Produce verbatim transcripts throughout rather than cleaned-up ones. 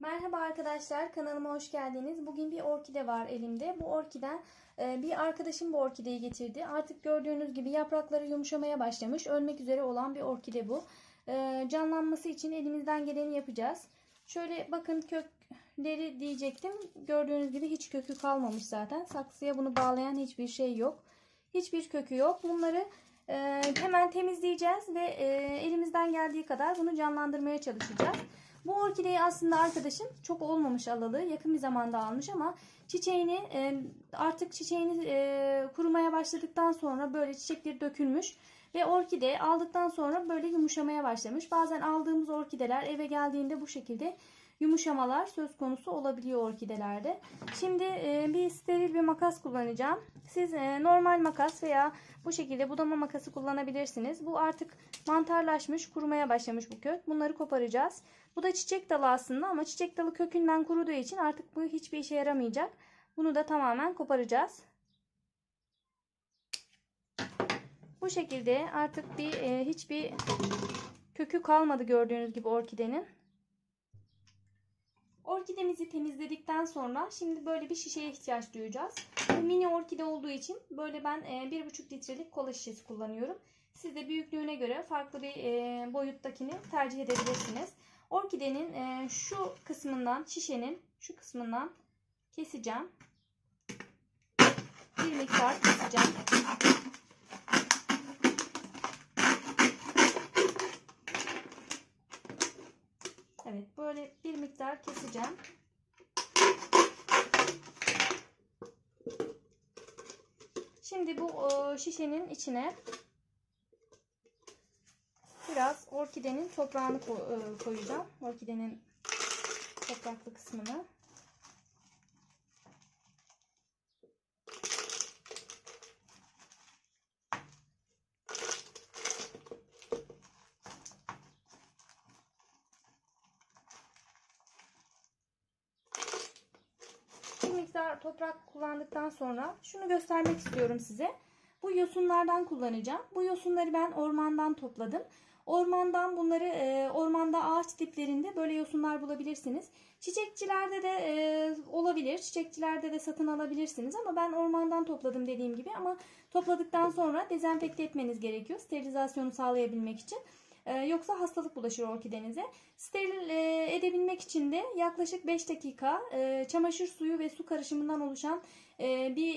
Merhaba arkadaşlar, kanalıma hoş geldiniz. Bugün bir orkide var elimde. Bu orkiden bir arkadaşım bu orkideyi getirdi. Artık gördüğünüz gibi yaprakları yumuşamaya başlamış. Ölmek üzere olan bir orkide bu. Canlanması için elimizden geleni yapacağız. Şöyle bakın, kökleri diyecektim. Gördüğünüz gibi hiç kökü kalmamış zaten. Saksıya bunu bağlayan hiçbir şey yok. Hiçbir kökü yok. Bunları hemen temizleyeceğiz ve elimizden geldiği kadar bunu canlandırmaya çalışacağız. Bu orkideyi aslında arkadaşım çok olmamış alalı, yakın bir zamanda almış ama çiçeğini artık çiçeğini kurumaya başladıktan sonra böyle çiçekleri dökülmüş ve orkide aldıktan sonra böyle yumuşamaya başlamış. Bazen aldığımız orkideler eve geldiğinde bu şekilde yumuşamalar söz konusu olabiliyor orkidelerde. Şimdi bir steril bir makas kullanacağım. Siz normal makas veya bu şekilde budama makası kullanabilirsiniz. Bu artık mantarlaşmış, kurumaya başlamış bu kök. Bunları koparacağız. Bu da çiçek dalı aslında ama çiçek dalı kökünden kuruduğu için artık bu hiçbir işe yaramayacak. Bunu da tamamen koparacağız. Bu şekilde artık bir hiçbir kökü kalmadı gördüğünüz gibi orkidenin. Orkidemizi temizledikten sonra şimdi böyle bir şişeye ihtiyaç duyacağız. Bu mini orkide olduğu için böyle ben bir buçuk litrelik kola şişesi kullanıyorum. Siz de büyüklüğüne göre farklı bir boyuttakini tercih edebilirsiniz. Orkidenin şu kısmından, şişenin şu kısmından keseceğim. Bir miktar keseceğim. Evet, böyle bir miktar keseceğim. Şimdi bu şişenin içine biraz orkidenin toprağını koyacağım. Orkidenin topraklı kısmını. Toprak kullandıktan sonra şunu göstermek istiyorum size. Bu yosunlardan kullanacağım. Bu yosunları ben ormandan topladım. Ormandan bunları e, ormanda ağaç diplerinde böyle yosunlar bulabilirsiniz. Çiçekçilerde de e, olabilir. Çiçekçilerde de satın alabilirsiniz ama ben ormandan topladım dediğim gibi. Ama topladıktan sonra dezenfekte etmeniz gerekiyor sterilizasyonu sağlayabilmek için. Yoksa hastalık bulaşır orkidenize. Steril edebilmek için de yaklaşık beş dakika çamaşır suyu ve su karışımından oluşan bir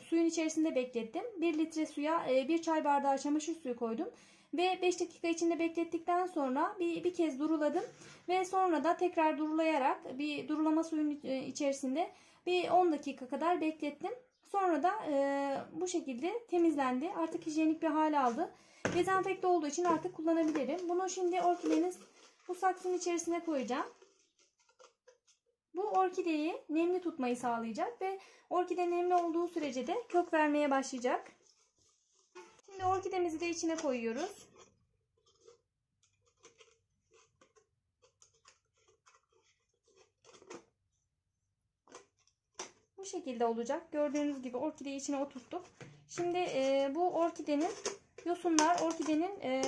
suyun içerisinde beklettim. bir litre suya bir çay bardağı çamaşır suyu koydum. Ve beş dakika içinde beklettikten sonra bir, bir kez duruladım. Ve sonra da tekrar durulayarak bir durulama suyun içerisinde bir on dakika kadar beklettim. Sonra da bu şekilde temizlendi. Artık hijyenik bir hale aldı. Dezenfekte olduğu için artık kullanabilirim. Bunu şimdi orkidemiz bu saksının içerisine koyacağım. Bu orkideyi nemli tutmayı sağlayacak ve orkide nemli olduğu sürece de kök vermeye başlayacak. Şimdi orkidemizi de içine koyuyoruz. Bu şekilde olacak. Gördüğünüz gibi orkideyi içine oturttuk. Şimdi e, bu orkidenin yosunlar orkidenin e,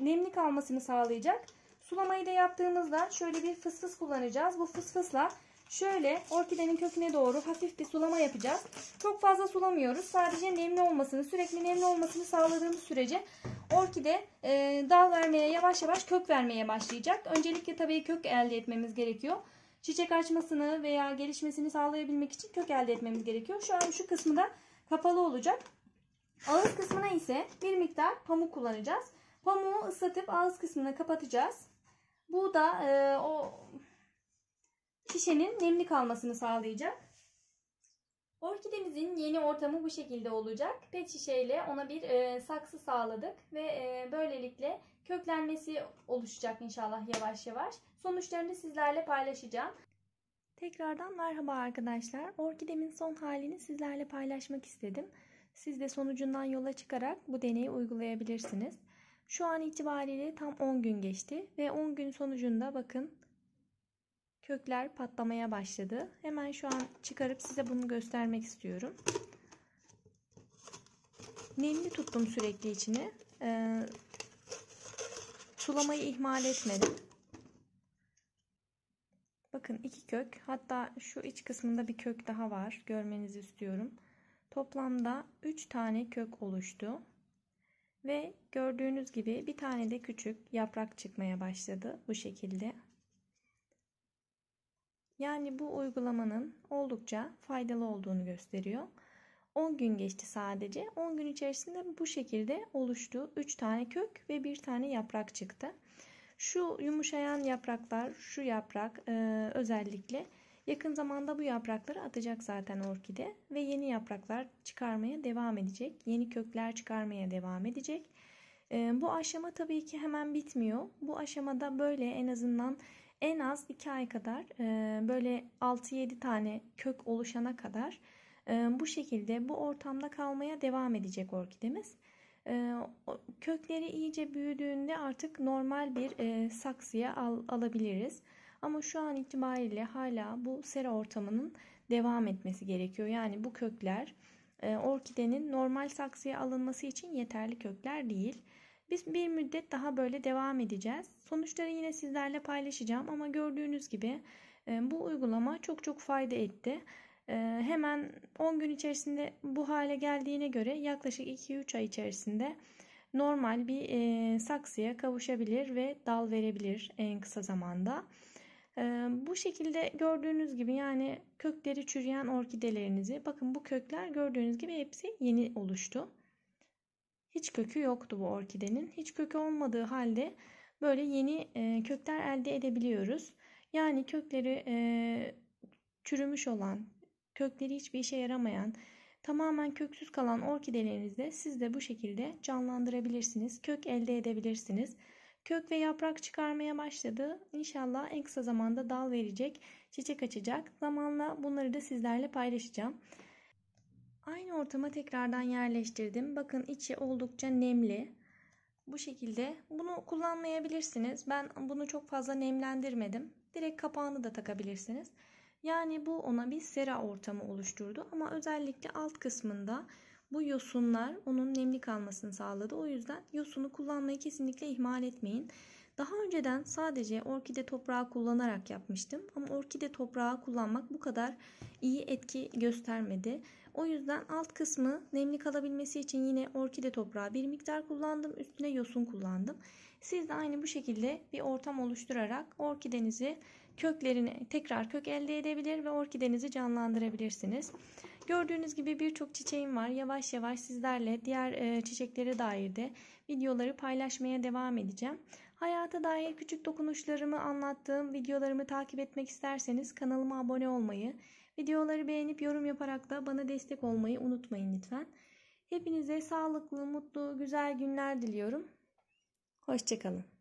nemli kalmasını sağlayacak. Sulamayı da yaptığımızda şöyle bir fısfıs kullanacağız. Bu fısfısla şöyle orkidenin köküne doğru hafif bir sulama yapacağız. Çok fazla sulamıyoruz. Sadece nemli olmasını, sürekli nemli olmasını sağladığımız sürece orkide e, dal vermeye, yavaş yavaş kök vermeye başlayacak. Öncelikle tabii kök elde etmemiz gerekiyor. Çiçek açmasını veya gelişmesini sağlayabilmek için kök elde etmemiz gerekiyor. Şu an şu kısmı da kapalı olacak. Ağız kısmına ise bir miktar pamuk kullanacağız. Pamuğu ıslatıp ağız kısmına kapatacağız. Bu da e, o şişenin nemli kalmasını sağlayacak. Orkidemizin yeni ortamı bu şekilde olacak. Pet şişeyle ona bir e, saksı sağladık ve e, böylelikle köklenmesi oluşacak inşallah yavaş yavaş. Sonuçlarını sizlerle paylaşacağım. Tekrardan merhaba arkadaşlar. Orkidemin son halini sizlerle paylaşmak istedim. Siz de sonucundan yola çıkarak bu deneyi uygulayabilirsiniz. Şu an itibariyle tam on gün geçti ve on gün sonucunda bakın kökler patlamaya başladı. Hemen şu an çıkarıp size bunu göstermek istiyorum. Nemli tuttum sürekli içini. Ee, sulamayı ihmal etmedim. Bakın iki kök, hatta şu iç kısmında bir kök daha var, görmenizi istiyorum. Toplamda üç tane kök oluştu. Ve gördüğünüz gibi bir tane de küçük yaprak çıkmaya başladı bu şekilde. Yani bu uygulamanın oldukça faydalı olduğunu gösteriyor. on gün geçti sadece. on gün içerisinde bu şekilde oluştu. üç tane kök ve bir tane yaprak çıktı. Şu yumuşayan yapraklar, şu yaprak e, özellikle yakın zamanda bu yaprakları atacak zaten orkide ve yeni yapraklar çıkarmaya devam edecek. Yeni kökler çıkarmaya devam edecek. E, bu aşama tabii ki hemen bitmiyor. Bu aşamada böyle en azından en az iki ay kadar e, böyle altı yedi tane kök oluşana kadar e, bu şekilde bu ortamda kalmaya devam edecek orkidemiz. Kökleri iyice büyüdüğünde artık normal bir e, saksıya al, alabiliriz. Ama şu an itibariyle hala bu sera ortamının devam etmesi gerekiyor. Yani bu kökler e, orkidenin normal saksıya alınması için yeterli kökler değil. Biz bir müddet daha böyle devam edeceğiz. Sonuçları yine sizlerle paylaşacağım ama gördüğünüz gibi e, bu uygulama çok çok fayda etti. Hemen on gün içerisinde bu hale geldiğine göre yaklaşık iki üç ay içerisinde normal bir saksıya kavuşabilir ve dal verebilir en kısa zamanda. Bu şekilde gördüğünüz gibi yani kökleri çürüyen orkidelerinizi, bakın bu kökler gördüğünüz gibi hepsi yeni oluştu. Hiç kökü yoktu bu orkidenin. Hiç kökü olmadığı halde böyle yeni kökler elde edebiliyoruz. Yani kökleri çürümüş olan, kökleri hiçbir işe yaramayan, tamamen köksüz kalan orkidelerinizde siz de bu şekilde canlandırabilirsiniz. Kök elde edebilirsiniz. Kök ve yaprak çıkarmaya başladı. İnşallah en kısa zamanda dal verecek, çiçek açacak. Zamanla bunları da sizlerle paylaşacağım. Aynı ortama tekrardan yerleştirdim. Bakın içi oldukça nemli. Bu şekilde bunu kullanmayabilirsiniz. Ben bunu çok fazla nemlendirmedim. Direkt kapağını da takabilirsiniz. Yani bu ona bir sera ortamı oluşturdu ama özellikle alt kısmında bu yosunlar onun nemli kalmasını sağladı. O yüzden yosunu kullanmayı kesinlikle ihmal etmeyin. Daha önceden sadece orkide toprağı kullanarak yapmıştım ama orkide toprağı kullanmak bu kadar iyi etki göstermedi. O yüzden alt kısmı nemli kalabilmesi için yine orkide toprağı bir miktar kullandım, üstüne yosun kullandım. Siz de aynı bu şekilde bir ortam oluşturarak orkidenizi, köklerini tekrar kök elde edebilir ve orkidenizi canlandırabilirsiniz. Gördüğünüz gibi birçok çiçeğim var. Yavaş yavaş sizlerle diğer çiçeklere dair de videoları paylaşmaya devam edeceğim. Hayata dair küçük dokunuşlarımı anlattığım videolarımı takip etmek isterseniz kanalıma abone olmayı, videoları beğenip yorum yaparak da bana destek olmayı unutmayın lütfen. Hepinize sağlıklı, mutlu, güzel günler diliyorum. Hoşça kalın.